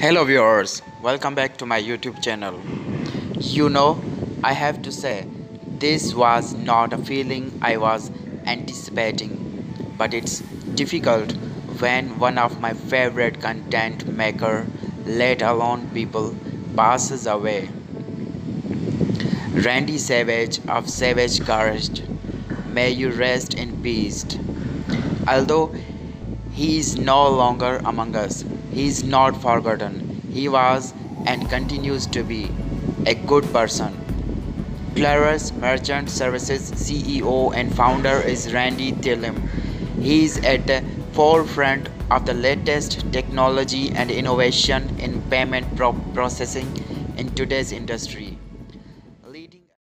Hello viewers, welcome back to my YouTube channel. You know, I have to say, this was not a feeling I was anticipating, but it's difficult when one of my favorite content maker, let alone people, passes away. Randy Savage of Savage Garage, may you rest in peace. Although he is no longer among us, he is not forgotten. He was and continues to be a good person. Clarus Merchant Services CEO and founder is Randy Tillim. He is at the forefront of the latest technology and innovation in payment processing in today's industry.